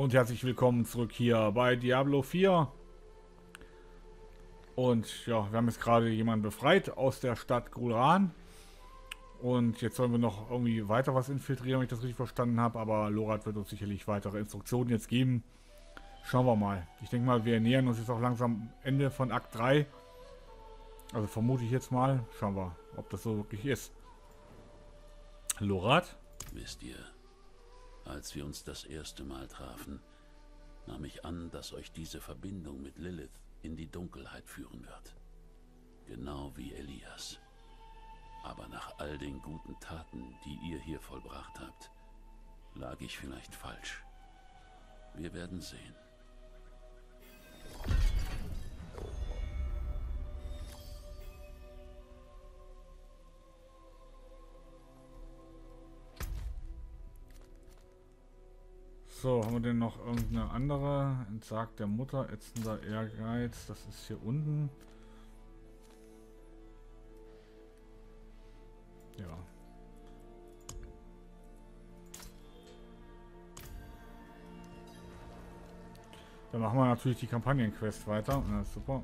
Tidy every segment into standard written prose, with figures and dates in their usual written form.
Und herzlich willkommen zurück hier bei Diablo 4. Und ja, wir haben jetzt gerade jemanden befreit aus der Stadt Gulran. Und jetzt sollen wir noch irgendwie weiter was infiltrieren, wenn ich das richtig verstanden habe. Aber Lorat wird uns sicherlich weitere Instruktionen jetzt geben. Schauen wir mal. Ich denke mal, wir nähern uns jetzt auch langsam Ende von Akt 3. Also vermute ich jetzt mal. Schauen wir, ob das so wirklich ist. Lorat? Wisst ihr, als wir uns das erste Mal trafen, nahm ich an, dass euch diese Verbindung mit Lilith in die Dunkelheit führen wird. Genau wie Elias. Aber nach all den guten Taten, die ihr hier vollbracht habt, lag ich vielleicht falsch. Wir werden sehen. So, haben wir denn noch irgendeine andere? Entsagt der Mutter, ätzender Ehrgeiz. Das ist hier unten. Ja. Dann machen wir natürlich die Kampagnenquest weiter. Na, super.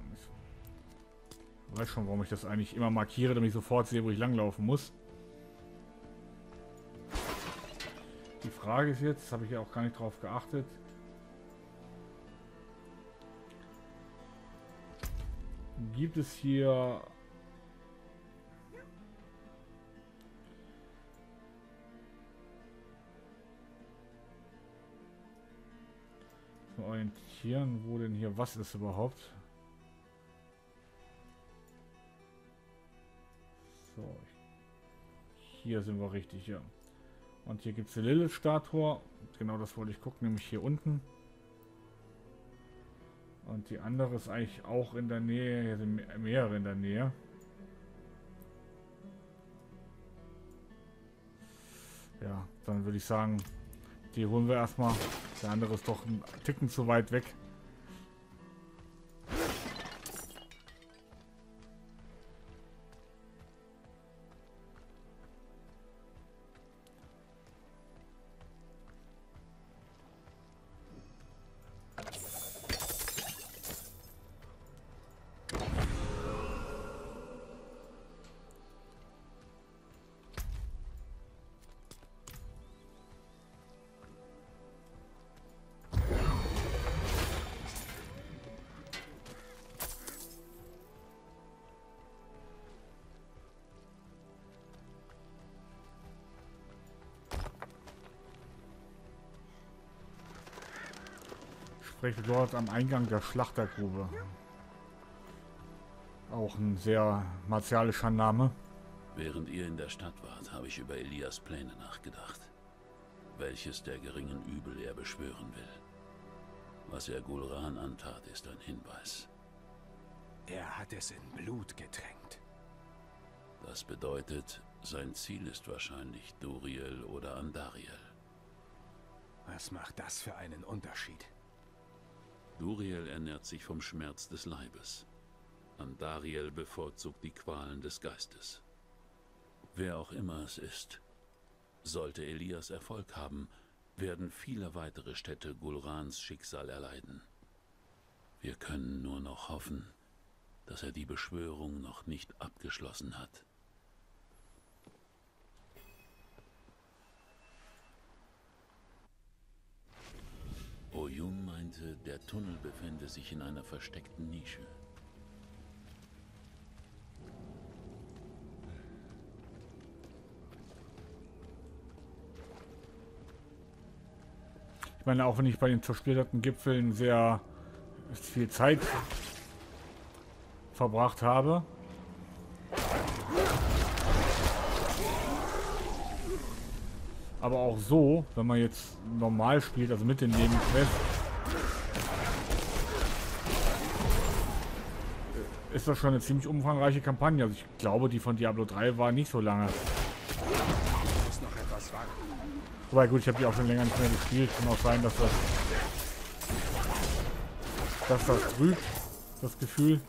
Ich weiß schon, warum ich das eigentlich immer markiere, damit ich sofort sehe, wo ich langlaufen muss. Die Frage ist jetzt, habe ich ja auch gar nicht drauf geachtet. Gibt es hier... Mal orientieren, wo denn hier was ist überhaupt. So. Hier sind wir richtig, ja. Und hier gibt es die Lilith-Statue. Genau das wollte ich gucken, nämlich hier unten. Und die andere ist eigentlich auch in der Nähe. Hier sind mehrere in der Nähe. Ja, dann würde ich sagen, die holen wir erstmal. Der andere ist doch ein Ticken zu weit weg. Dort am Eingang der Schlachtergrube. Auch ein sehr martialischer Name. Während ihr in der Stadt wart, habe ich über Elias' Pläne nachgedacht. Welches der geringen Übel er beschwören will. Was er Gulran antat, ist ein Hinweis. Er hat es in Blut getränkt. Das bedeutet, sein Ziel ist wahrscheinlich Duriel oder Andariel. Was macht das für einen Unterschied? Duriel ernährt sich vom Schmerz des Leibes. Andariel bevorzugt die Qualen des Geistes. Wer auch immer es ist, sollte Elias Erfolg haben, werden viele weitere Städte Gulrans Schicksal erleiden. Wir können nur noch hoffen, dass er die Beschwörung noch nicht abgeschlossen hat. Oyun meinte, der Tunnel befände sich in einer versteckten Nische. Ich meine, auch wenn ich bei den zersplitterten Gipfeln sehr viel Zeit verbracht habe. Aber auch so, wenn man jetzt normal spielt, also mit den Nebenquests, ist das schon eine ziemlich umfangreiche Kampagne. Also ich glaube, die von Diablo 3 war nicht so lange. Wobei gut, ich habe die auch schon länger nicht mehr gespielt. Kann auch sein, dass das trügt, das Gefühl.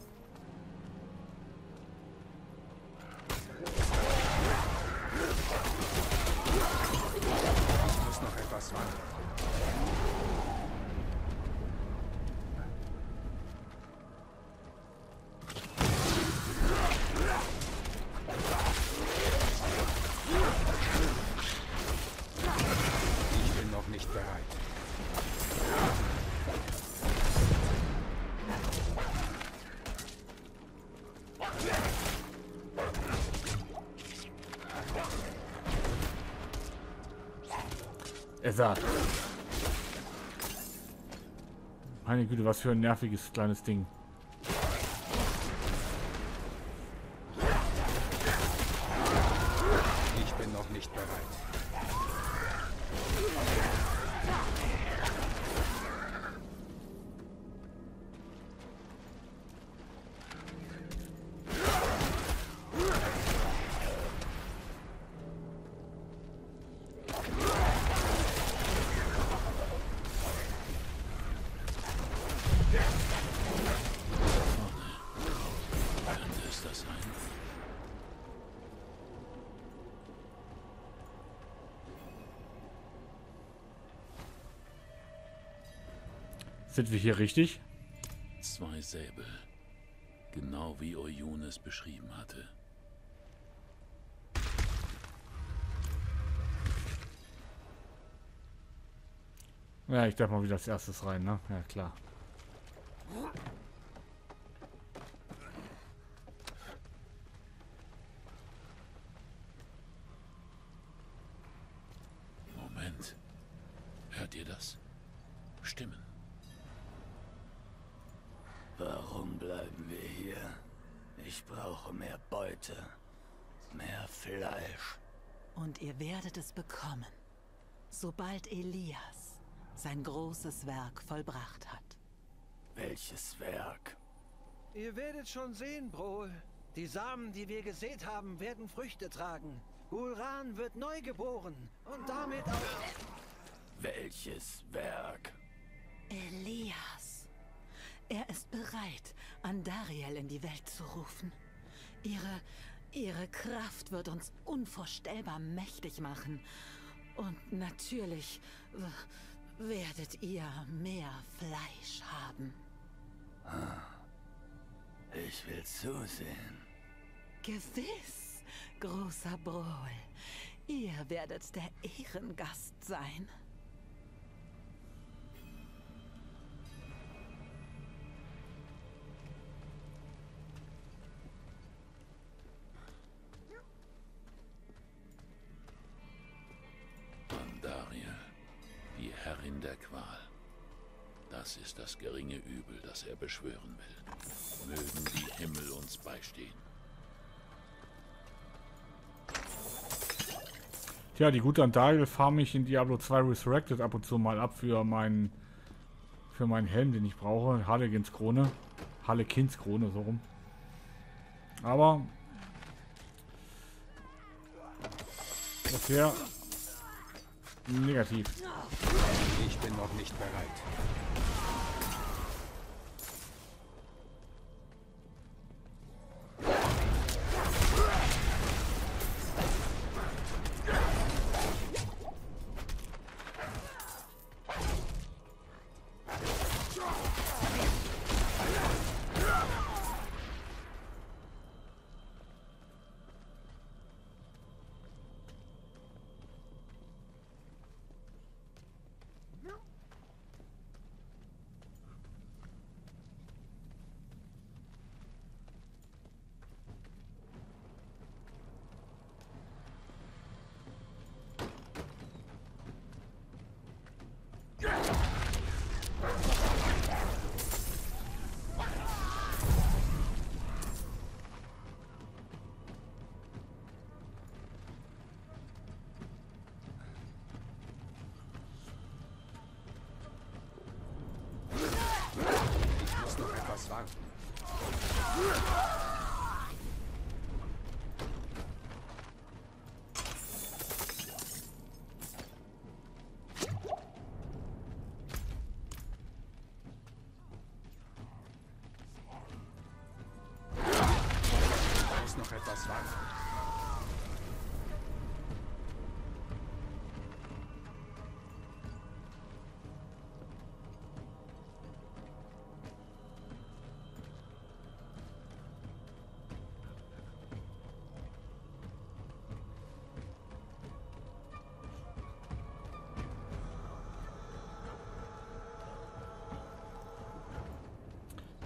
Er sagt. Meine Güte, was für ein nerviges kleines Ding. Ich bin noch nicht bereit. Sind wir hier richtig? 2 Säbel. Genau wie Oyun es beschrieben hatte. Ja, ich darf mal wieder als erstes rein, ne? Ja, klar. Moment. Hört ihr das? Stimmen. Warum bleiben wir hier? Ich brauche mehr Beute, mehr Fleisch. Und ihr werdet es bekommen, sobald Elias sein großes Werk vollbracht hat. Welches Werk? Ihr werdet schon sehen, Brohl. Die Samen, die wir gesät haben, werden Früchte tragen. Gulran wird neu geboren und damit auch... Welches Werk? Elias. Er ist bereit, Andariel in die Welt zu rufen. Ihre Kraft wird uns unvorstellbar mächtig machen. Und natürlich werdet ihr mehr Fleisch haben. Ich will zusehen. Gewiss, großer Brohl. Ihr werdet der Ehrengast sein. Ist das geringe Übel, das er beschwören will. Mögen die Himmel uns beistehen. Tja, die gute Andariel farme ich in Diablo 2 Resurrected ab und zu mal ab für meinen Helm, den ich brauche. Hallekins Krone. Hallekins Krone, so rum. Aber das wäre negativ. Ich bin noch nicht bereit.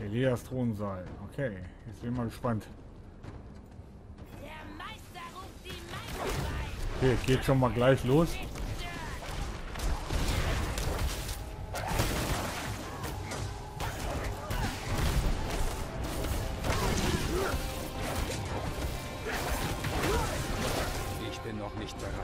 Elias Thronsaal. Okay, jetzt bin ich mal gespannt. Okay, geht schon mal gleich los. Ich bin noch nicht bereit.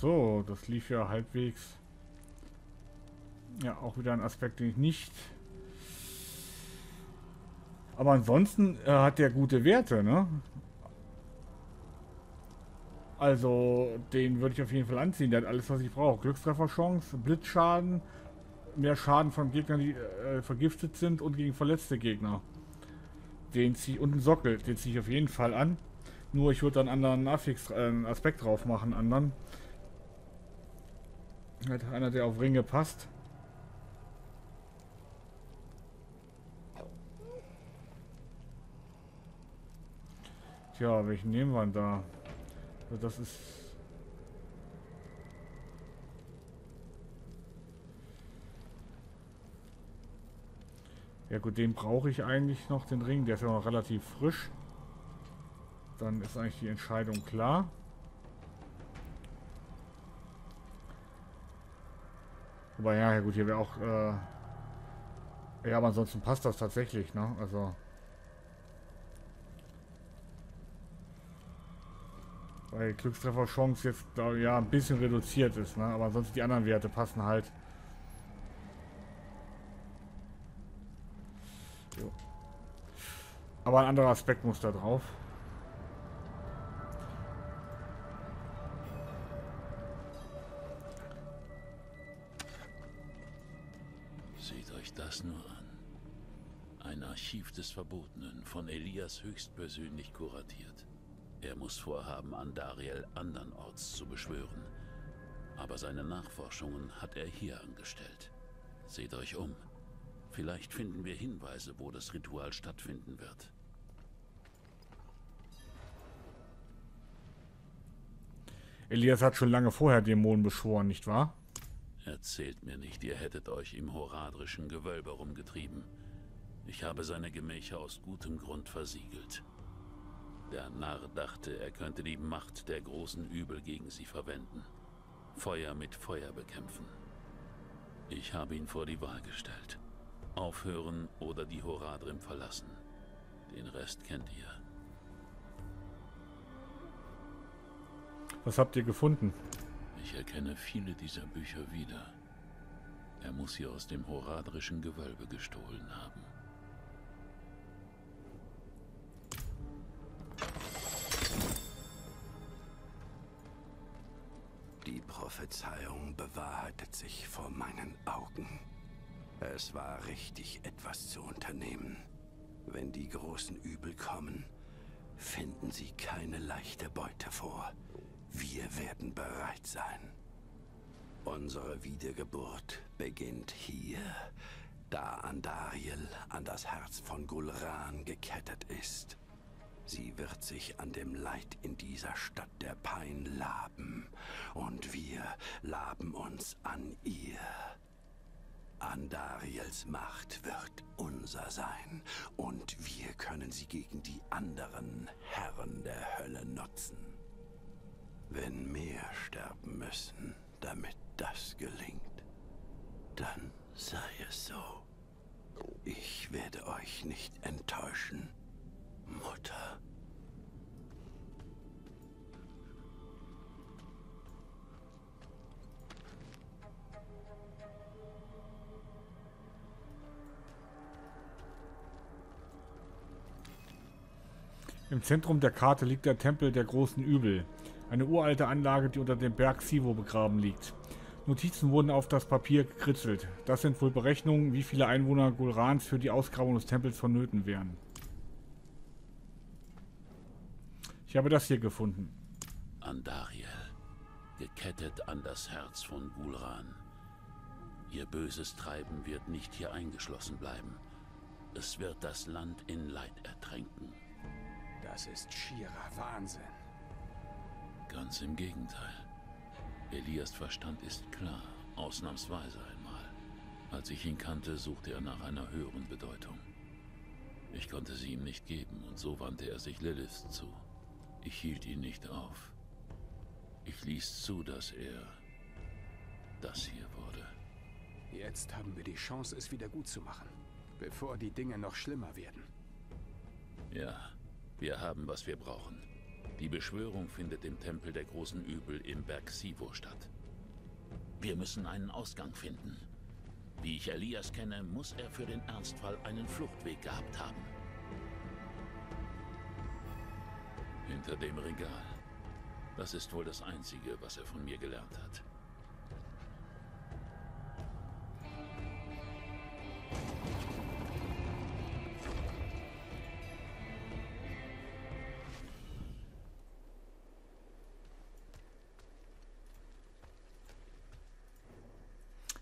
So, das lief ja halbwegs. Ja, auch wieder ein Aspekt, den ich nicht. Aber ansonsten hat der gute Werte, ne? Also, den würde ich auf jeden Fall anziehen. Der hat alles, was ich brauche. Glückstrefferchance, Blitzschaden, mehr Schaden von Gegnern, die vergiftet sind und gegen verletzte Gegner. Den ziehe ich, und einen Sockel, den ziehe ich auf jeden Fall an. Nur ich würde einen anderen Affix, Aspekt drauf machen, anderen. Hat einer, der auf Ringe passt. Tja, welchen nehmen wir denn da? Also das ist... Ja gut, den brauche ich eigentlich noch, den Ring. Der ist ja noch relativ frisch. Dann ist eigentlich die Entscheidung klar. Aber ja gut, hier wäre auch... ja, aber ansonsten passt das tatsächlich, ne? Also... Weil Glückstrefferchance jetzt, glaube ich, ja, ein bisschen reduziert ist, ne? Aber ansonsten die anderen Werte passen halt. Jo. Aber ein anderer Aspekt muss da drauf. Des Verbotenen, von Elias höchstpersönlich kuratiert. Er muss vorhaben, Andariel andernorts zu beschwören. Aber seine Nachforschungen hat er hier angestellt. Seht euch um. Vielleicht finden wir Hinweise, wo das Ritual stattfinden wird. Elias hat schon lange vorher Dämonen beschworen, nicht wahr? Erzählt mir nicht, ihr hättet euch im horadrischen Gewölbe rumgetrieben. Ich habe seine Gemächer aus gutem Grund versiegelt. Der Narr dachte, er könnte die Macht der großen Übel gegen sie verwenden. Feuer mit Feuer bekämpfen. Ich habe ihn vor die Wahl gestellt. Aufhören oder die Horadrim verlassen. Den Rest kennt ihr. Was habt ihr gefunden? Ich erkenne viele dieser Bücher wieder. Er muss sie aus dem horadrischen Gewölbe gestohlen haben. Die Prophezeiung bewahrheitet sich vor meinen Augen. Es war richtig, etwas zu unternehmen. Wenn die großen Übel kommen, finden sie keine leichte Beute vor. Wir werden bereit sein. Unsere Wiedergeburt beginnt hier, da Andariel an das Herz von Gulran gekettet ist. Sie wird sich an dem Leid in dieser Stadt der Pein laben. Und wir laben uns an ihr. Andariels Macht wird unser sein. Und wir können sie gegen die anderen Herren der Hölle nutzen. Wenn mehr sterben müssen, damit das gelingt, dann sei es so. Ich werde euch nicht enttäuschen, Mutter. Im Zentrum der Karte liegt der Tempel der großen Übel. Eine uralte Anlage, die unter dem Berg Sivo begraben liegt. Notizen wurden auf das Papier gekritzelt. Das sind wohl Berechnungen, wie viele Einwohner Gulrans für die Ausgrabung des Tempels vonnöten wären. Ich habe das hier gefunden. Andariel, gekettet an das Herz von Gulran. Ihr böses Treiben wird nicht hier eingeschlossen bleiben. Es wird das Land in Leid ertränken. Das ist schierer Wahnsinn. Ganz im Gegenteil. Elias' Verstand ist klar, ausnahmsweise einmal. Als ich ihn kannte, suchte er nach einer höheren Bedeutung. Ich konnte sie ihm nicht geben und so wandte er sich Lilith zu. Ich hielt ihn nicht auf. Ich ließ zu, dass er das hier wurde. Jetzt haben wir die Chance, es wieder gut zu machen, bevor die Dinge noch schlimmer werden. Ja, wir haben, was wir brauchen. Die Beschwörung findet im Tempel der großen Übel im Berg Sivo statt. Wir müssen einen Ausgang finden. Wie ich Elias kenne, muss er für den Ernstfall einen Fluchtweg gehabt haben. Hinter dem Regal. Das ist wohl das Einzige, was er von mir gelernt hat.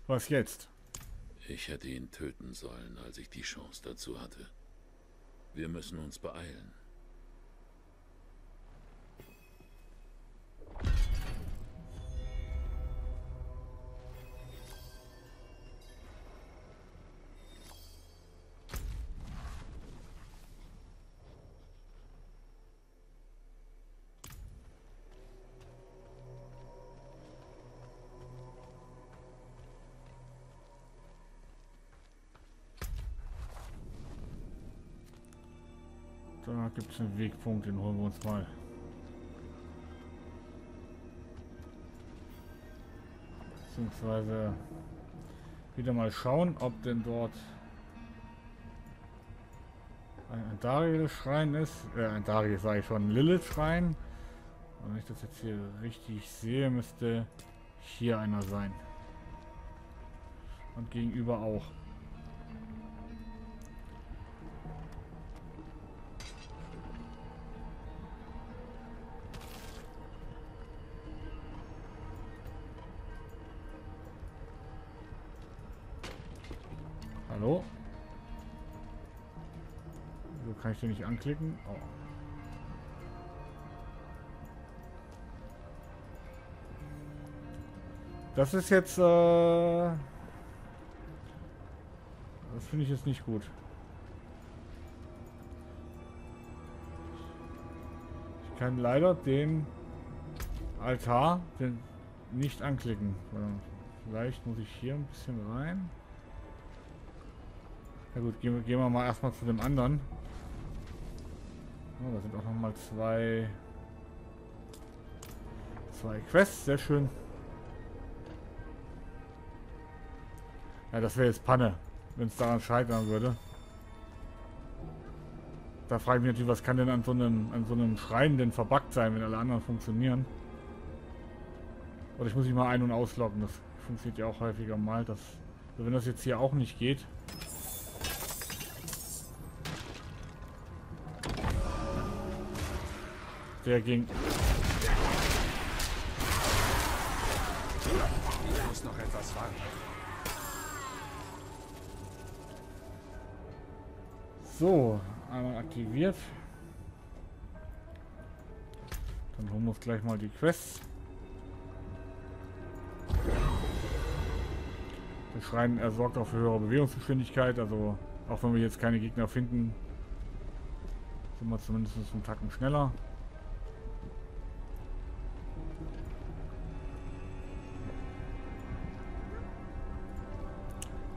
Was jetzt? Ich hätte ihn töten sollen, als ich die Chance dazu hatte. Wir müssen uns beeilen. Da gibt es einen Wegpunkt, den holen wir uns mal. Beziehungsweise wieder mal schauen, ob denn dort ein Andariel-Schrein ist. Andariel sage ich schon, Lilith-Schrein. Und wenn ich das jetzt hier richtig sehe, müsste hier einer sein. Und gegenüber auch. Hallo? So kann ich den nicht anklicken. Oh. Das ist jetzt... das finde ich jetzt nicht gut. Ich kann leider den Altar nicht anklicken. Vielleicht muss ich hier ein bisschen rein. Na gut, gehen wir mal erstmal zu dem anderen. Oh, da sind auch nochmal zwei Quests, sehr schön. Ja, das wäre jetzt Panne, wenn es daran scheitern würde. Da frage ich mich natürlich, was kann denn an so einem Schrein denn verbuggt sein, wenn alle anderen funktionieren? Oder ich muss mich mal ein- und ausloggen, das funktioniert ja auch häufiger mal. Wenn das jetzt hier auch nicht geht... Der ging. Ich muss noch etwas warten. So, einmal aktiviert. Dann holen wir uns gleich mal die Quest. Der Schrein sorgt auch für höhere Bewegungsgeschwindigkeit, also auch wenn wir jetzt keine Gegner finden, sind wir zumindest einen Tacken schneller.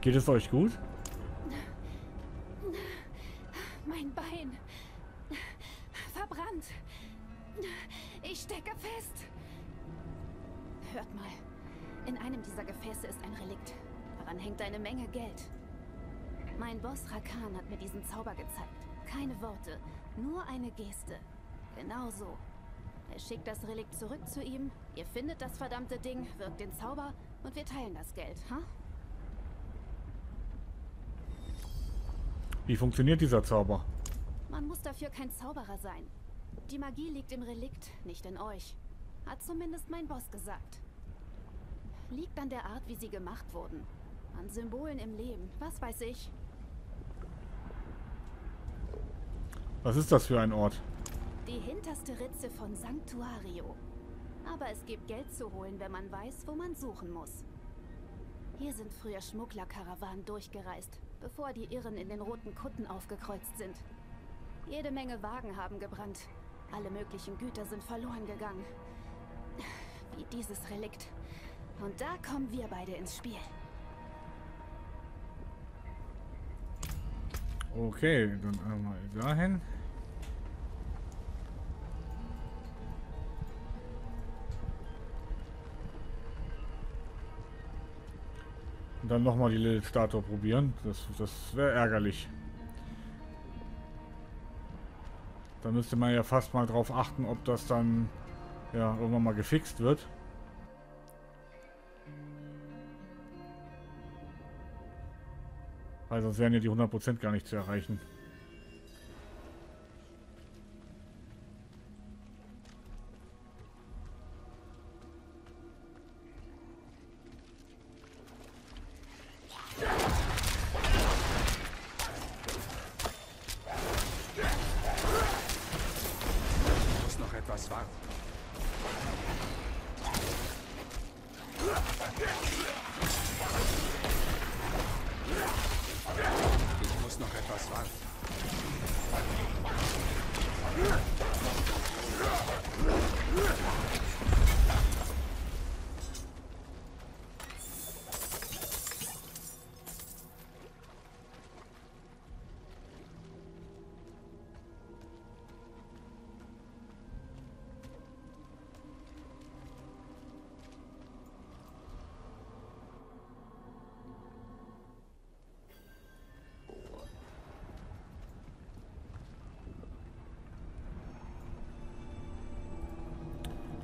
Geht es euch gut? Mein Bein. Verbrannt. Ich stecke fest. Hört mal. In einem dieser Gefäße ist ein Relikt. Daran hängt eine Menge Geld. Mein Boss Rakan hat mir diesen Zauber gezeigt. Keine Worte, nur eine Geste. Genau so. Er schickt das Relikt zurück zu ihm. Ihr findet das verdammte Ding, wirkt den Zauber und wir teilen das Geld, ha? Huh? Wie funktioniert dieser Zauber? Man muss dafür kein Zauberer sein. Die Magie liegt im Relikt, nicht in euch. Hat zumindest mein Boss gesagt. Liegt an der Art, wie sie gemacht wurden. An Symbolen im Leben, was weiß ich. Was ist das für ein Ort? Die hinterste Ritze von Sanctuario. Aber es gibt Geld zu holen, wenn man weiß, wo man suchen muss. Hier sind früher Schmugglerkarawanen durchgereist, bevor die Irren in den roten Kutten aufgekreuzt sind. Jede Menge Wagen haben gebrannt. Alle möglichen Güter sind verloren gegangen. Wie dieses Relikt. Und da kommen wir beide ins Spiel. Okay, dann einmal dahin. Und dann nochmal die Lilith-Statue probieren. Das wäre ärgerlich. Da müsste man ja fast mal drauf achten, ob das dann ja irgendwann mal gefixt wird. Weil sonst wären ja die 100% gar nicht zu erreichen.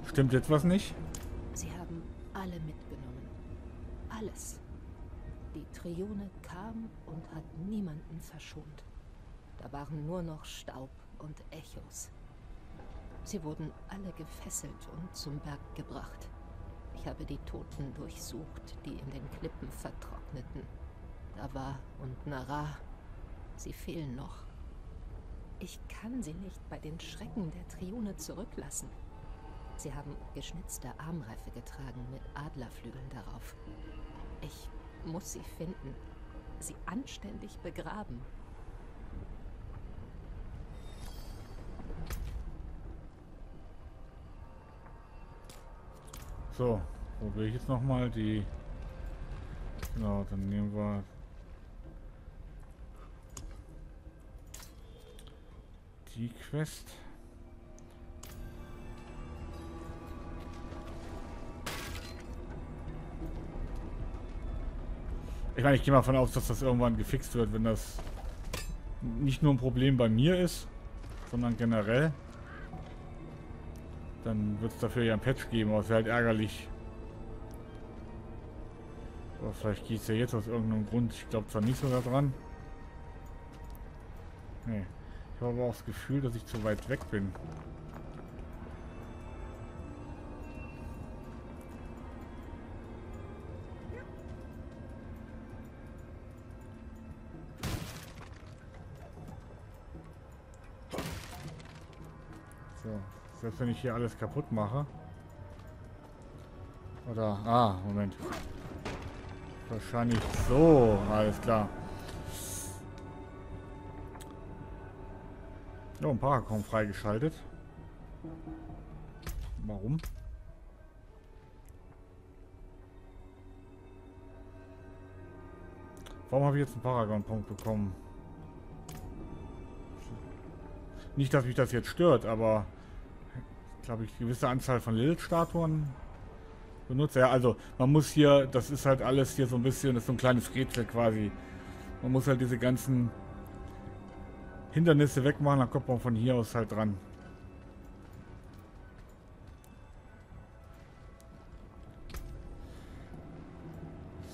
Stimmt etwas nicht? Sie haben alle mitgenommen. Alles. Die Trione kam und hat niemanden verschont. Da waren nur noch Staub und Echos. Sie wurden alle gefesselt und zum Berg gebracht. Ich habe die Toten durchsucht, die in den Klippen vertrockneten. Dawa und Naara. Sie fehlen noch. Ich kann sie nicht bei den Schrecken der Trione zurücklassen. Sie haben geschnitzte Armreife getragen mit Adlerflügeln darauf. Ich muss sie finden, sie anständig begraben. So, probiere ich jetzt nochmal die... Genau, dann nehmen wir... die Quest... Ich meine, ich gehe mal davon aus, dass das irgendwann gefixt wird, wenn das nicht nur ein Problem bei mir ist, sondern generell. Dann wird es dafür ja ein Patch geben, aber es wäre halt ärgerlich. Aber vielleicht geht es ja jetzt aus irgendeinem Grund. Ich glaube zwar nicht so da dran. Nee. Ich habe aber auch das Gefühl, dass ich zu weit weg bin. Selbst wenn ich hier alles kaputt mache. Oder... Ah, Moment. Wahrscheinlich so. Alles klar. Oh, ein Paragon freigeschaltet. Warum? Warum habe ich jetzt einen Paragon-Punkt bekommen? Nicht, dass mich das jetzt stört, aber... Glaube ich, eine gewisse Anzahl von Lilith-Statuen benutze. Ja, also man muss hier, das ist halt alles hier so ein bisschen, das ist so ein kleines Rätsel quasi. Man muss halt diese ganzen Hindernisse wegmachen, dann kommt man von hier aus halt dran.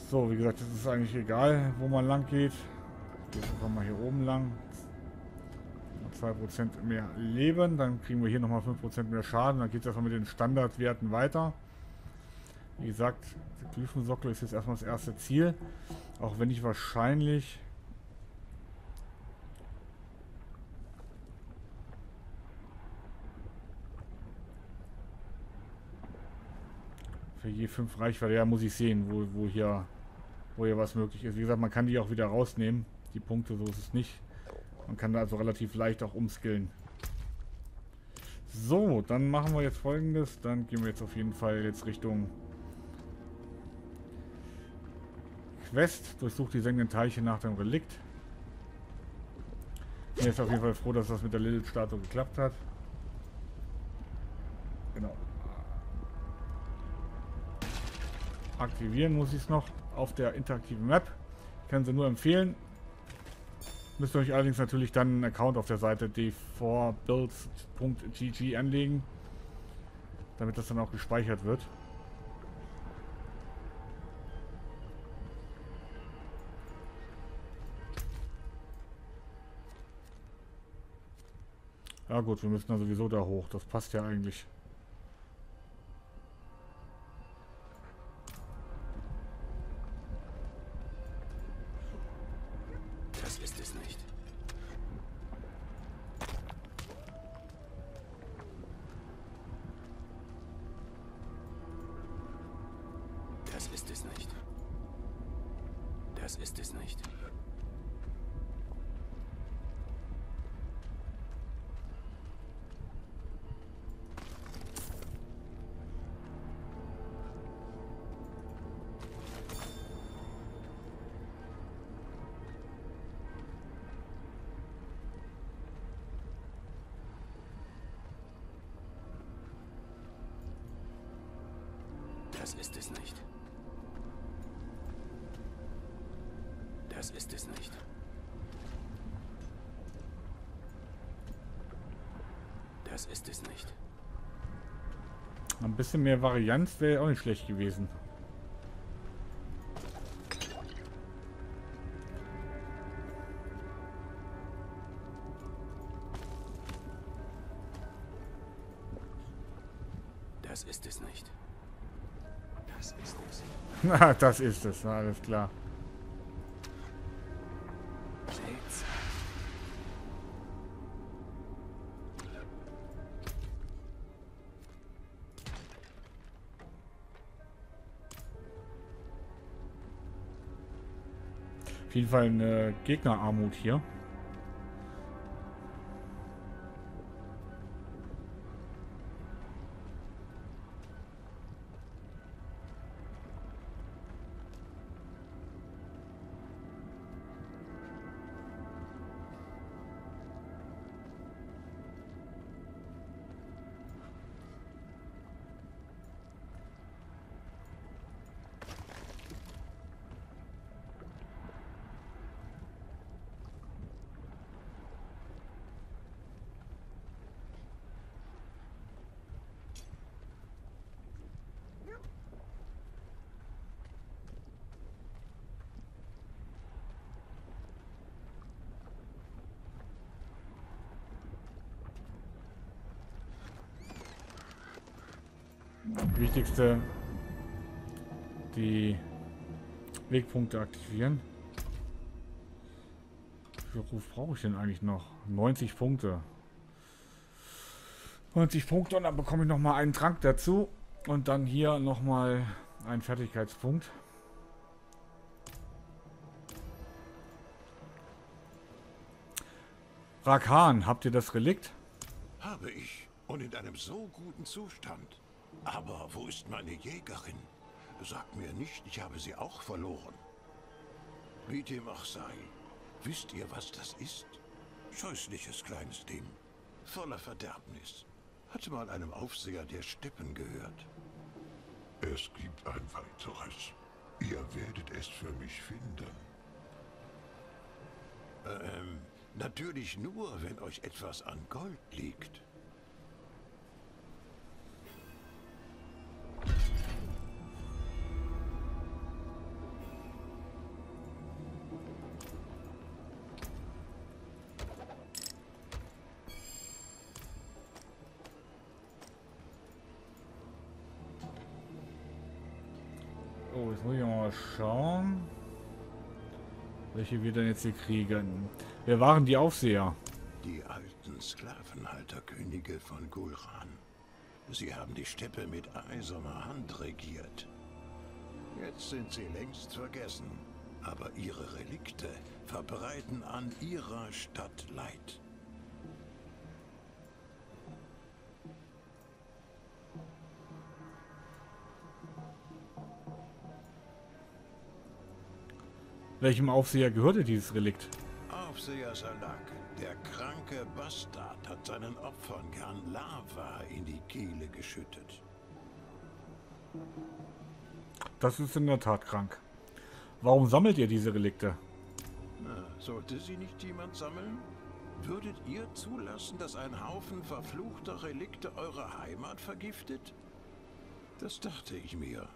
So, wie gesagt, es ist eigentlich egal, wo man lang geht. Jetzt kommen wir hier oben lang. 2% mehr Leben, dann kriegen wir hier nochmal 5% mehr Schaden, dann geht es erstmal mit den Standardwerten weiter. Wie gesagt, der Glyphensockel ist jetzt erstmal das erste Ziel, auch wenn ich wahrscheinlich für je 5 Reichweite, ja, muss ich sehen, wo hier was möglich ist. Wie gesagt, man kann die auch wieder rausnehmen, die Punkte, so ist es nicht. Man kann da also relativ leicht auch umskillen. So, dann machen wir jetzt Folgendes. Dann gehen wir jetzt auf jeden Fall jetzt Richtung Quest. Durchsucht die sengenden Teiche nach dem Relikt. Ich bin jetzt auf jeden Fall froh, dass das mit der Lilith-Statue geklappt hat. Genau. Aktivieren muss ich es noch auf der interaktiven Map. Ich kann sie nur empfehlen. Müsst ihr euch allerdings natürlich dann einen Account auf der Seite d4builds.gg anlegen, damit das dann auch gespeichert wird. Ja gut, wir müssen ja sowieso da hoch, das passt ja eigentlich. Das ist es nicht. Das ist es nicht. Das ist es nicht. Ein bisschen mehr Varianz wäre auch nicht schlecht gewesen. Das ist es nicht. Das ist es. Na, das ist es, alles klar. Auf jeden Fall eine Gegnerarmut hier. Wichtigste, die Wegpunkte aktivieren. Wie viel Ruf brauche ich denn eigentlich noch? 90 Punkte. 90 Punkte und dann bekomme ich nochmal einen Trank dazu. Und dann hier nochmal einen Fertigkeitspunkt. Rakan, habt ihr das Relikt? Habe ich. Und in einem so guten Zustand. Aber wo ist meine Jägerin? Sagt mir nicht, ich habe sie auch verloren. Wie dem auch sei, wisst ihr, was das ist? Scheußliches kleines Ding. Voller Verderbnis. Hatte mal einem Aufseher der Steppen gehört. Es gibt ein weiteres. Ihr werdet es für mich finden. Natürlich nur, wenn euch etwas an Gold liegt. Oh, jetzt muss ich mal schauen, welche wir denn jetzt hier kriegen. Wer waren die Aufseher? Die alten Sklavenhalterkönige von Gulran. Sie haben die Steppe mit eiserner Hand regiert. Jetzt sind sie längst vergessen, aber ihre Relikte verbreiten an ihrer Stadt Leid. Welchem Aufseher gehörte dieses Relikt? Aufseher Salag, der kranke Bastard, hat seinen Opfern gern Lava in die Kehle geschüttet. Das ist in der Tat krank. Warum sammelt ihr diese Relikte? Na, sollte sie nicht jemand sammeln? Würdet ihr zulassen, dass ein Haufen verfluchter Relikte eure Heimat vergiftet? Das dachte ich mir.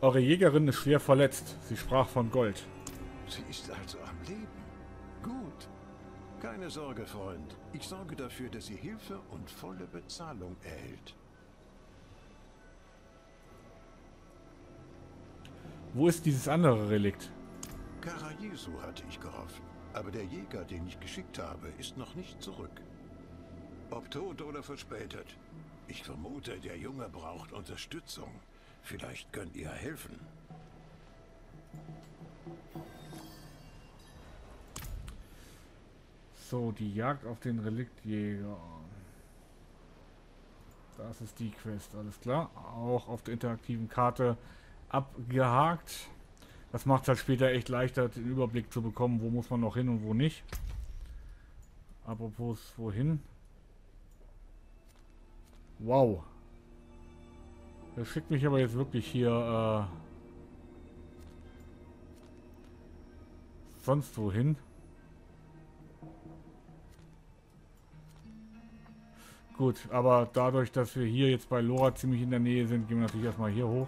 Eure Jägerin ist schwer verletzt. Sie sprach von Gold. Sie ist also am Leben. Gut. Keine Sorge, Freund. Ich sorge dafür, dass sie Hilfe und volle Bezahlung erhält. Wo ist dieses andere Relikt? Karajesu hatte ich gehofft. Aber der Jäger, den ich geschickt habe, ist noch nicht zurück. Ob tot oder verspätet. Ich vermute, der Junge braucht Unterstützung. Vielleicht könnt ihr helfen. So, die Jagd auf den Reliktjäger. Das ist die Quest, alles klar. Auch auf der interaktiven Karte abgehakt. Das macht es halt später echt leichter, den Überblick zu bekommen, wo muss man noch hin und wo nicht. Apropos, wohin? Wow. Das schickt mich aber jetzt wirklich hier sonst wohin. Gut, aber dadurch, dass wir hier jetzt bei Lorat ziemlich in der Nähe sind, gehen wir natürlich erstmal hier hoch.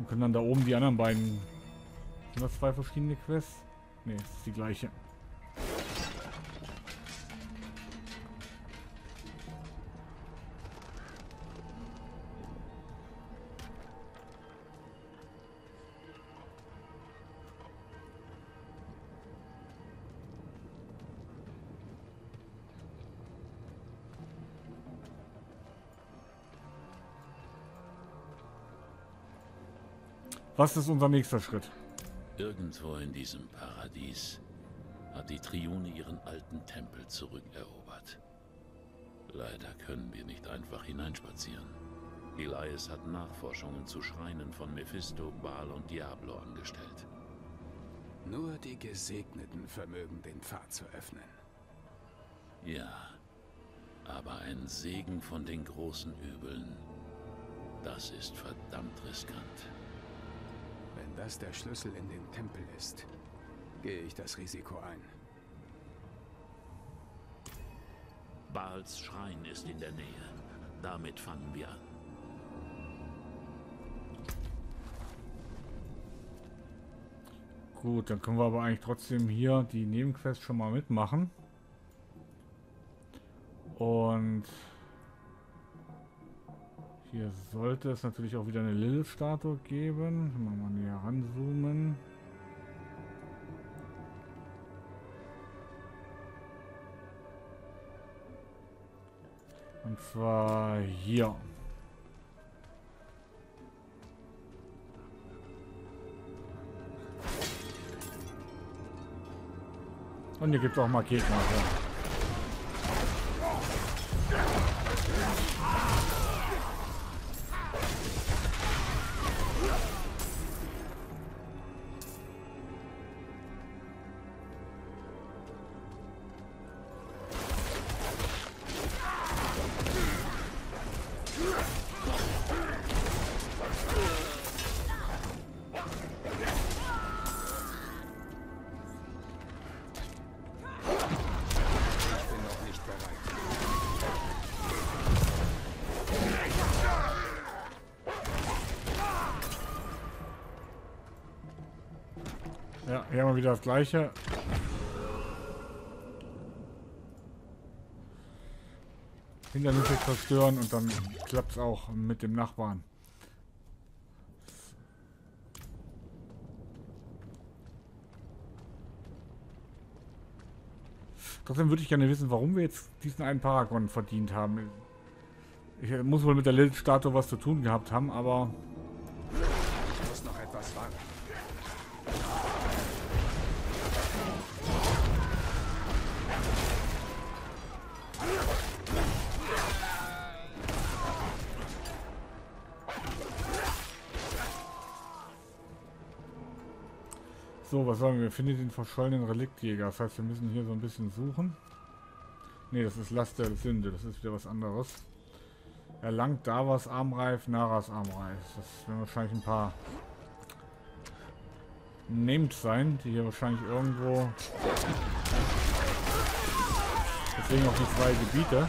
Und können dann da oben die anderen beiden... Sind das zwei verschiedene Quests? Ne, es ist die gleiche. Was ist unser nächster Schritt? Irgendwo in diesem Paradies hat die Trione ihren alten Tempel zurückerobert. Leider können wir nicht einfach hineinspazieren. Elias hat Nachforschungen zu Schreinen von Mephisto, Baal und Diablo angestellt. Nur die Gesegneten vermögen den Pfad zu öffnen. Ja, aber ein Segen von den großen Übeln, das ist verdammt riskant. Wenn das der Schlüssel in den Tempel ist, gehe ich das Risiko ein. Baals Schrein ist in der Nähe. Damit fangen wir an. Gut, dann können wir aber eigentlich trotzdem hier die Nebenquest schon mal mitmachen. Und hier sollte es natürlich auch wieder eine Lilith-Statue geben. Mal näher ranzoomen. Und zwar hier. Und hier gibt es auch mal Gegner. Ja. Ja, hier haben wir wieder das Gleiche. Hindernisse zerstören und dann klappt es auch mit dem Nachbarn. Trotzdem würde ich gerne wissen, warum wir jetzt diesen einen Paragon verdient haben. Ich muss wohl mit der Lilith-Statue was zu tun gehabt haben, aber... Ich muss noch etwas warten. So, was sagen wir? Findet den verschollenen Reliktjäger. Das heißt, wir müssen hier so ein bisschen suchen. Ne, das ist Last der Sünde. Das ist wieder was anderes. Erlangt Dawas Armreif, Naaras Armreif. Das werden wahrscheinlich ein paar Names sein, die hier wahrscheinlich irgendwo... Deswegen auch die zwei Gebiete.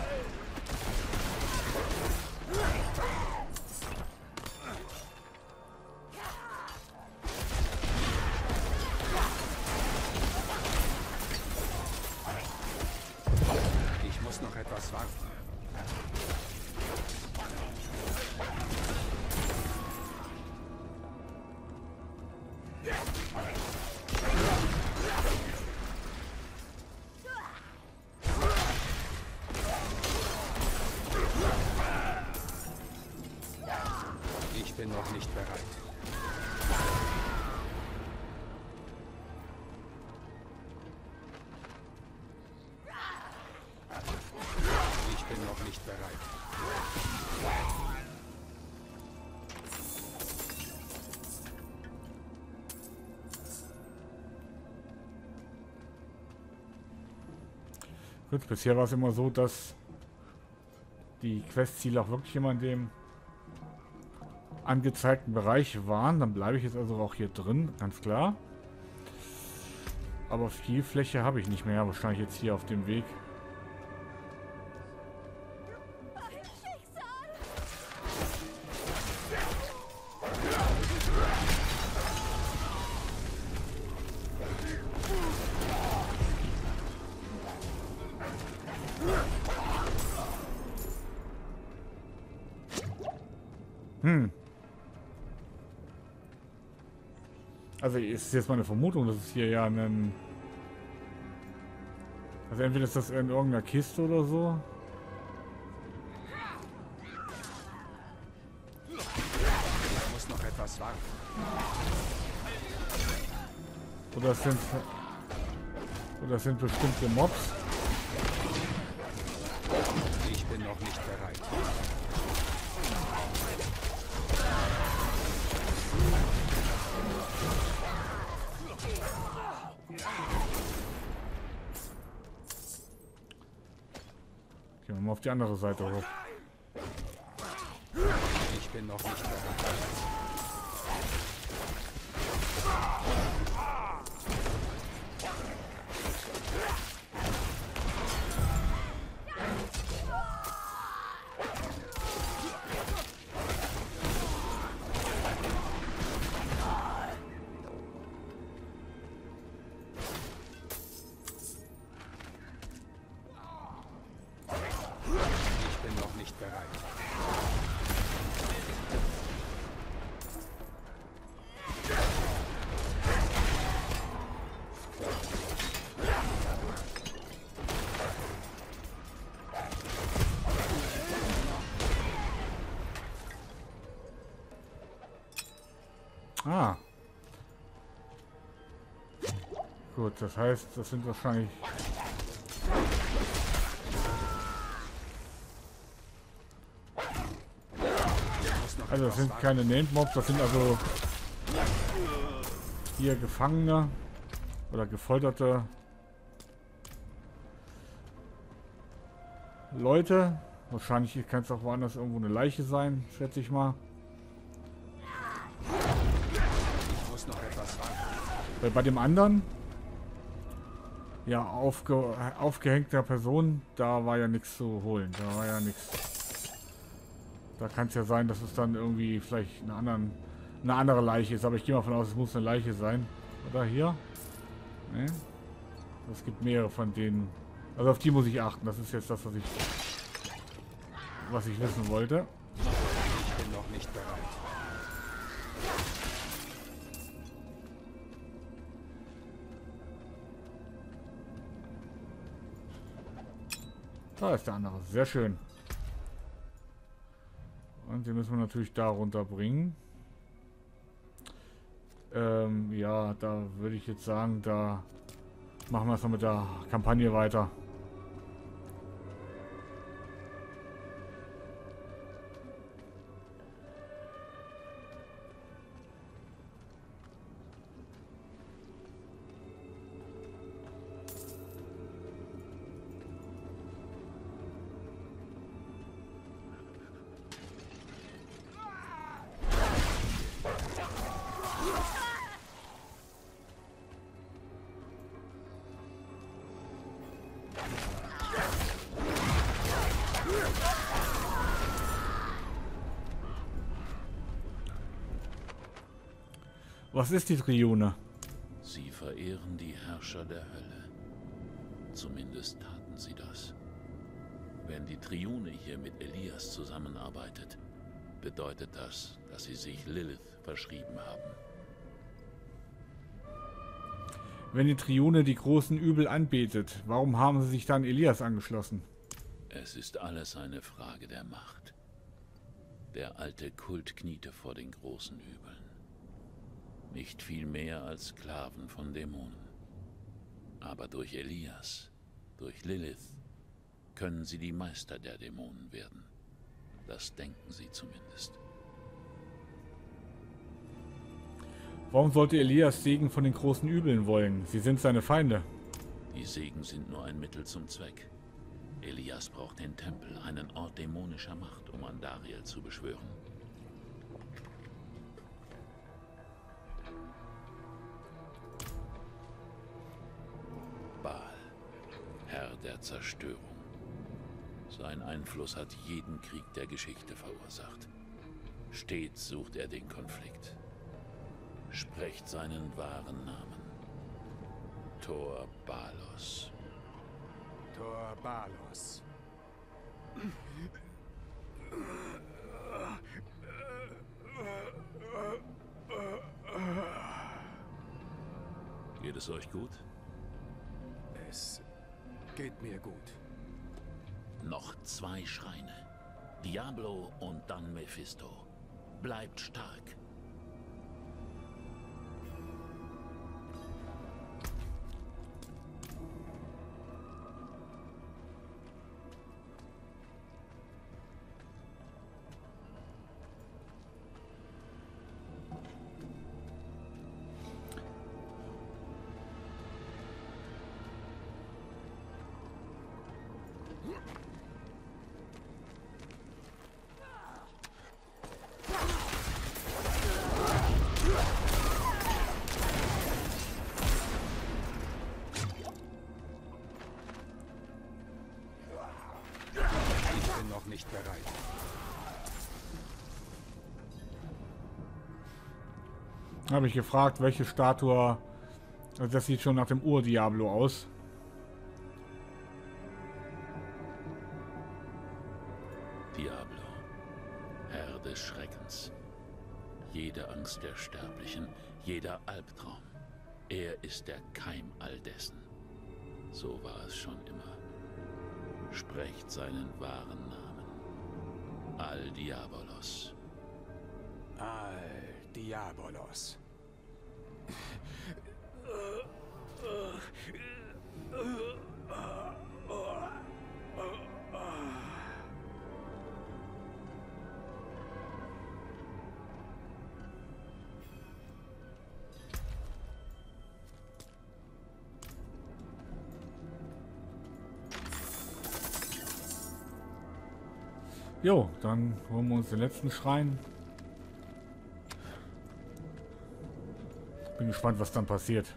Gut, bisher war es immer so, dass die Questziele auch wirklich immer in dem angezeigten Bereich waren. Dann bleibe ich jetzt also auch hier drin, ganz klar. Aber viel Fläche habe ich nicht mehr, wahrscheinlich jetzt hier auf dem Weg. Also ist jetzt meine Vermutung, dass es hier ja einen... Also entweder ist das in irgendeiner Kiste oder so. Ich muss noch etwas warten. Oder es sind bestimmte Mobs. Ich bin noch nicht bereit. Gehen wir mal auf die andere Seite hoch. Ich bin noch nicht bereit. Ah. Gut, das heißt, das sind wahrscheinlich... Also das sind keine Named Mobs, das sind also hier Gefangene oder gefolterte Leute. Wahrscheinlich kann es auch woanders irgendwo eine Leiche sein, schätze ich mal. Ich muss noch etwas ran. Weil bei dem anderen, ja, aufgehängter Person, da war ja nichts zu holen, da war ja nichts. Da kann es ja sein, dass es dann irgendwie vielleicht eine andere Leiche ist. Aber ich gehe mal davon aus, es muss eine Leiche sein. Oder hier? Ne? Es gibt mehrere von denen. Also auf die muss ich achten. Das ist jetzt das, was ich wissen wollte. Ich bin noch nicht bereit. Da ist der andere. Sehr schön. Und den müssen wir natürlich da runterbringen. Ja, da würde ich jetzt sagen, da machen wir es noch mit der Kampagne weiter. Was ist die Trione? Sie verehren die Herrscher der Hölle. Zumindest taten sie das. Wenn die Trione hier mit Elias zusammenarbeitet, bedeutet das, dass sie sich Lilith verschrieben haben. Wenn die Trione die großen Übel anbetet, warum haben sie sich dann Elias angeschlossen? Es ist alles eine Frage der Macht. Der alte Kult kniete vor den großen Übeln. Nicht viel mehr als Sklaven von Dämonen. Aber durch Elias, durch Lilith, können sie die Meister der Dämonen werden. Das denken sie zumindest. Warum sollte Elias Segen von den großen Übeln wollen? Sie sind seine Feinde. Die Segen sind nur ein Mittel zum Zweck. Elias braucht den Tempel, einen Ort dämonischer Macht, um Andariel zu beschwören. Der Zerstörung. Sein Einfluss hat jeden Krieg der Geschichte verursacht. Stets sucht er den Konflikt. Sprecht seinen wahren Namen. Torbalos. Torbalos. Geht es euch gut? Es geht mir gut. Noch 2 Schreine. Diablo und dann Mephisto. Bleibt stark. Habe ich gefragt, welche Statue, also das sieht schon nach dem Ur-Diablo aus. Diablo, Herr des Schreckens. Jede Angst der Sterblichen, jeder Albtraum. Er ist der Keim all dessen. So war es schon immer. Sprecht seinen wahren Namen. Al'Diabolos. Al'Diabolos. Al'Diabolos. Jo, dann holen wir uns den letzten Schrein. Bin gespannt, was dann passiert.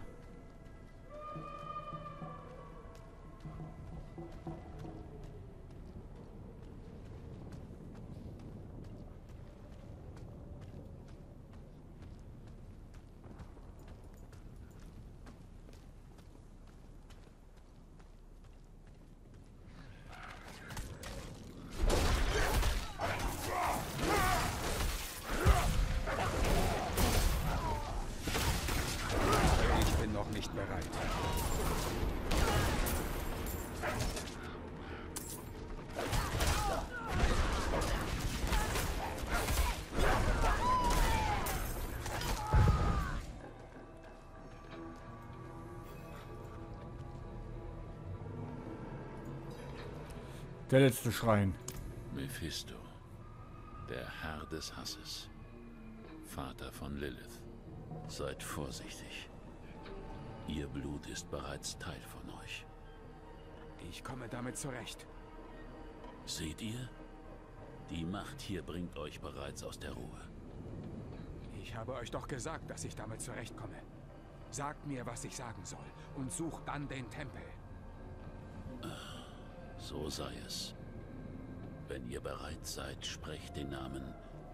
Der letzte Schrein. Mephisto, der Herr des Hasses, Vater von Lilith. Seid vorsichtig. Ihr Blut ist bereits Teil von euch. Ich komme damit zurecht. Seht ihr? Die Macht hier bringt euch bereits aus der Ruhe. Ich habe euch doch gesagt, dass ich damit zurechtkomme. Sagt mir, was ich sagen soll, und sucht dann den Tempel. So sei es. Wenn ihr bereit seid, sprecht den Namen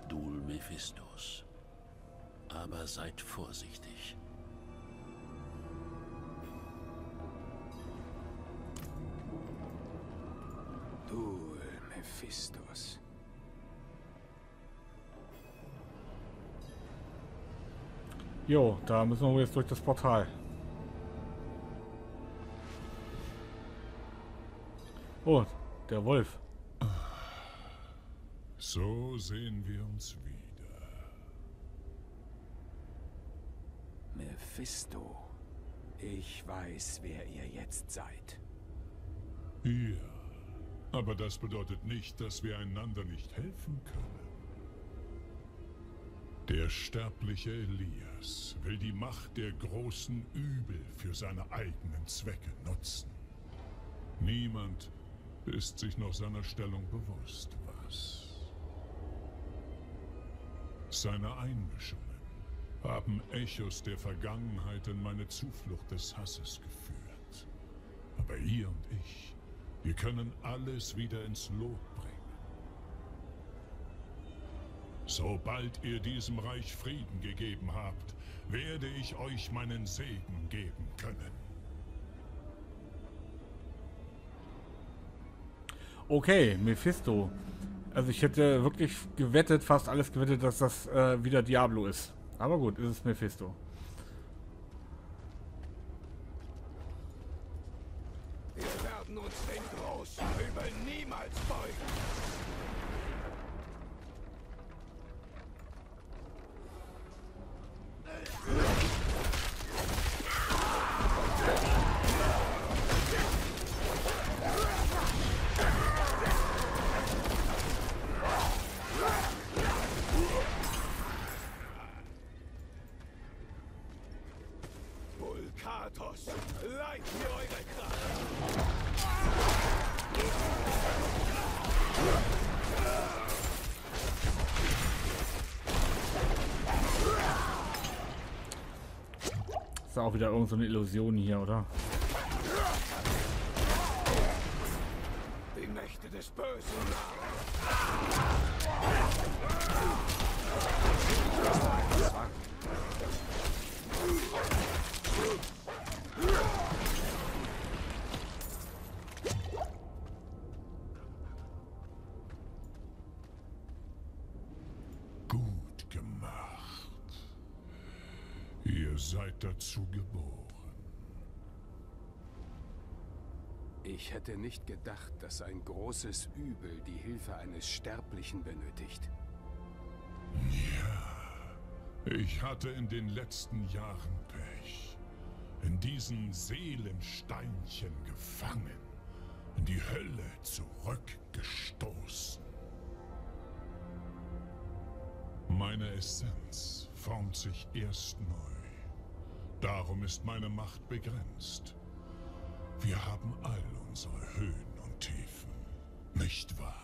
Dul Mephistos. Aber seid vorsichtig. Dul Mephistos. Jo, da müssen wir jetzt durch das Portal. Oh, der Wolf. So sehen wir uns wieder. Mephisto, ich weiß, wer ihr jetzt seid. Ihr. Aber das bedeutet nicht, dass wir einander nicht helfen können. Der sterbliche Elias will die Macht der großen Übel für seine eigenen Zwecke nutzen. Niemand ist sich noch seiner Stellung bewusst, was? Seine Einmischungen haben Echos der Vergangenheit in meine Zuflucht des Hasses geführt. Aber ihr und ich, wir können alles wieder ins Lot bringen. Sobald ihr diesem Reich Frieden gegeben habt, werde ich euch meinen Segen geben können. Okay, Mephisto. Also ich hätte wirklich gewettet, fast alles gewettet, dass das wieder Diablo ist. Aber gut, ist es Mephisto. Wir werden uns den großen Übel niemals beugen. Ist auch wieder irgend so eine Illusion hier, oder? Die Mächte des Bösen. Gut gemacht. Ihr seid dazu geboren. Ich hätte nicht gedacht, dass ein großes Übel die Hilfe eines Sterblichen benötigt. Ja, Ich hatte in den letzten Jahren Pech. In diesem Seelensteinchen gefangen. In die Hölle zurückgestoßen. Meine Essenz formt sich erst neu. Darum ist meine Macht begrenzt. Wir haben all unsere Höhen und Tiefen, nicht wahr?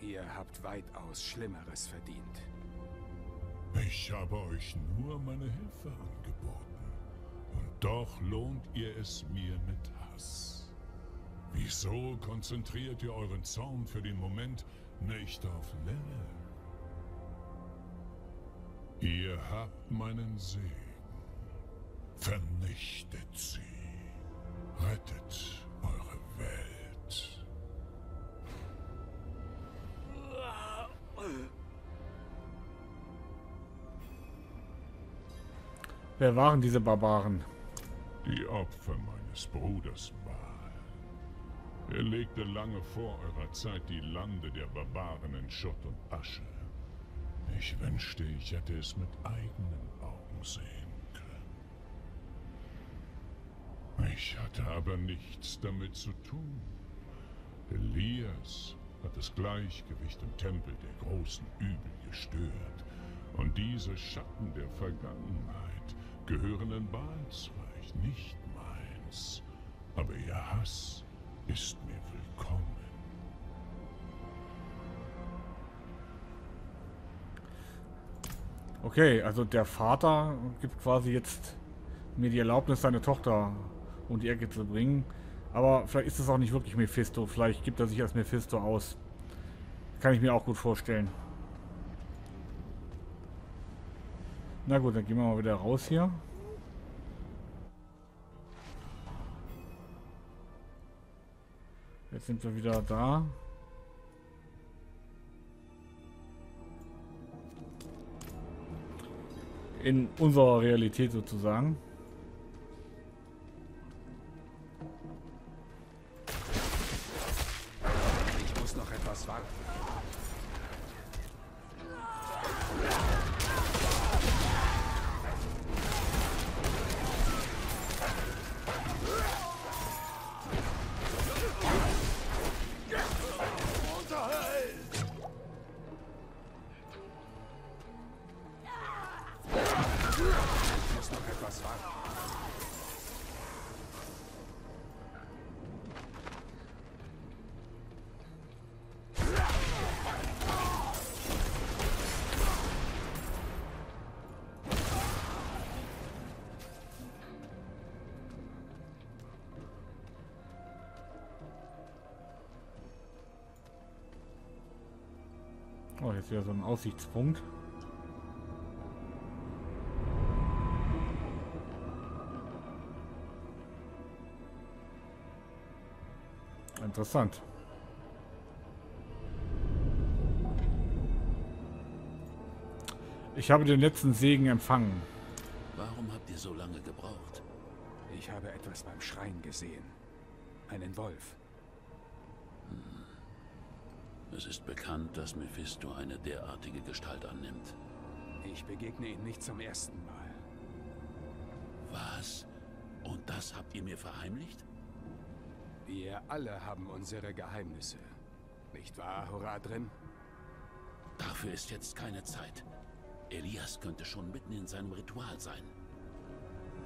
Ihr habt weitaus Schlimmeres verdient. Ich habe euch nur meine Hilfe angeboten. Und doch lohnt ihr es mir mit Hass. Wieso konzentriert ihr euren Zorn für den Moment nicht auf Lilith? Ihr habt meinen Segen. Vernichtet sie. Rettet eure Welt. Wer waren diese Barbaren? Die Opfer meines Bruders Baal. Er legte lange vor eurer Zeit die Lande der Barbaren in Schutt und Asche. Ich wünschte, ich hätte es mit eigenen Augen sehen können. Ich hatte aber nichts damit zu tun. Elias hat das Gleichgewicht im Tempel der großen Übel gestört. Und diese Schatten der Vergangenheit gehören in Baals Reich, nicht meins. Aber ihr Hass ist mir willkommen. Okay, also der Vater gibt quasi jetzt mir die Erlaubnis, seine Tochter um die Ecke zu bringen. Aber vielleicht ist es auch nicht wirklich Mephisto. Vielleicht gibt er sich als Mephisto aus. Kann ich mir auch gut vorstellen. Na gut, dann gehen wir mal wieder raus hier. Jetzt sind wir wieder da. In unserer Realität sozusagen. Ich muss noch etwas warten. Oh, jetzt wieder so ein Aussichtspunkt. Interessant. Ich habe den letzten Segen empfangen. Warum habt ihr so lange gebraucht? Ich habe etwas beim Schrein gesehen. Einen Wolf. Es ist bekannt, dass Mephisto eine derartige Gestalt annimmt. Ich begegne ihm nicht zum ersten Mal. Was? Und das habt ihr mir verheimlicht? Wir alle haben unsere Geheimnisse. Nicht wahr, Horadrim? Dafür ist jetzt keine Zeit. Elias könnte schon mitten in seinem Ritual sein.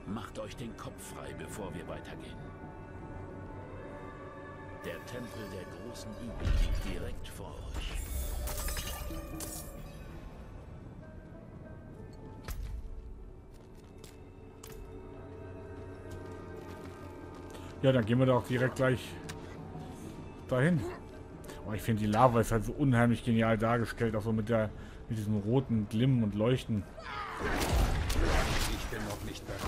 Macht euch den Kopf frei, bevor wir weitergehen. Der Tempel der großen Übel liegt direkt vor euch. Ja, dann gehen wir doch direkt gleich dahin. Oh, ich finde, die Lava ist halt so unheimlich genial dargestellt, auch so mit diesem roten Glimmen und Leuchten. Ich bin noch nicht bereit.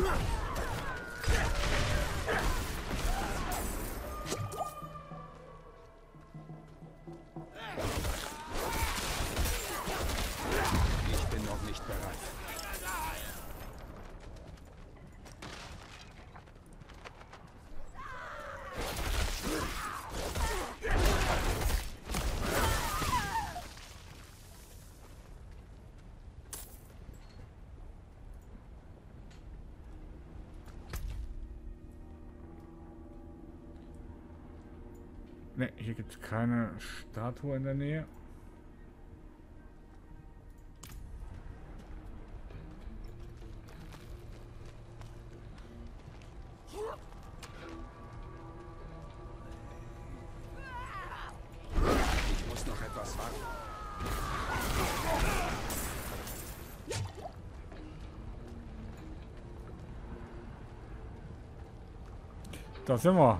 Yeah. Ich bin noch nicht bereit. Ne, hier gibt es keine Statue in der Nähe. Da sind wir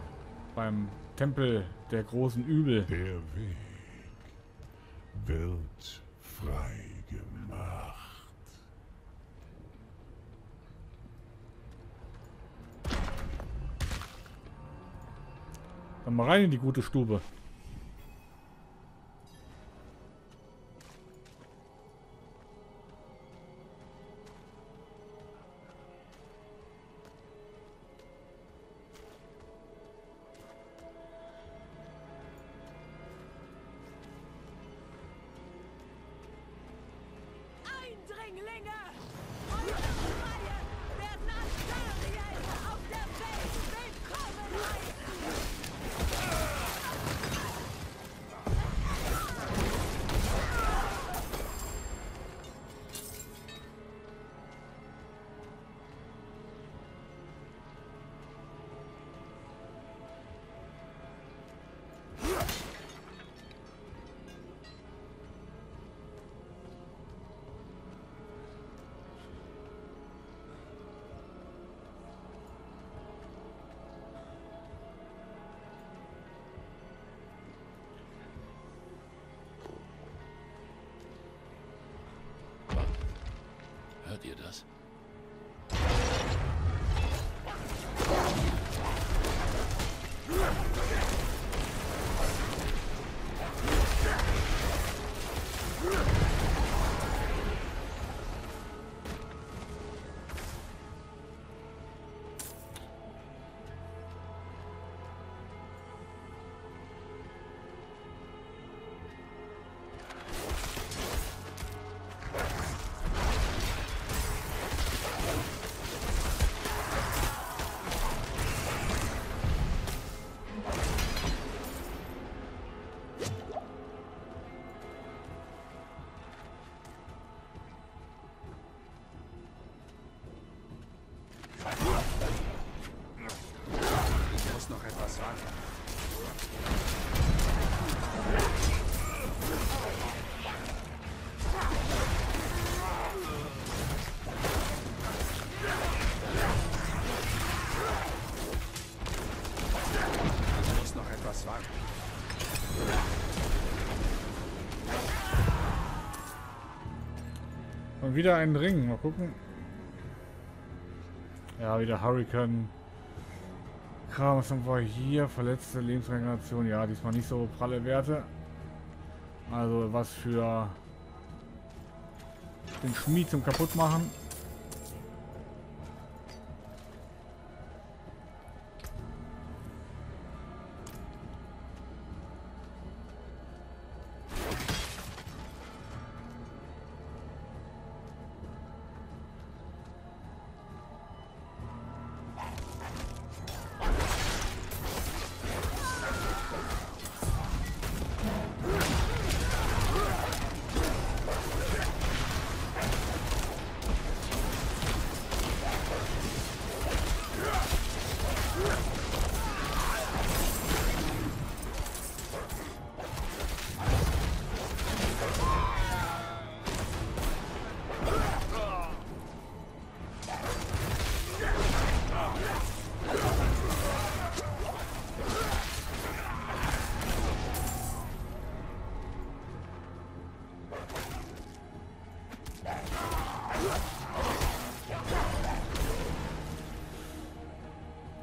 beim Tempel der großen Übel. Der Weg wird frei gemacht. Dann mal rein in die gute Stube. Hört ihr das? Wieder einen Ring, mal gucken. Ja, wieder Hurricane. Kram, was haben wir hier? Verletzte Lebensregeneration. Ja, diesmal nicht so pralle Werte. Also was für den Schmied zum kaputt machen.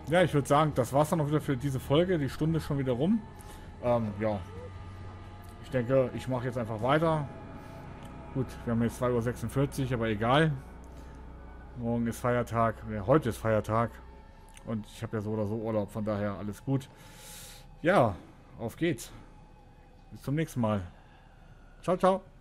Ja, ich würde sagen, das war's dann auch wieder für diese Folge. Die Stunde ist schon wieder rum. Ja, denke, ich mache jetzt einfach weiter. Gut, wir haben jetzt 2:46 Uhr, aber egal. Morgen ist Feiertag, heute ist Feiertag. Und ich habe ja so oder so Urlaub, von daher alles gut. Ja, auf geht's. Bis zum nächsten Mal. Ciao, ciao.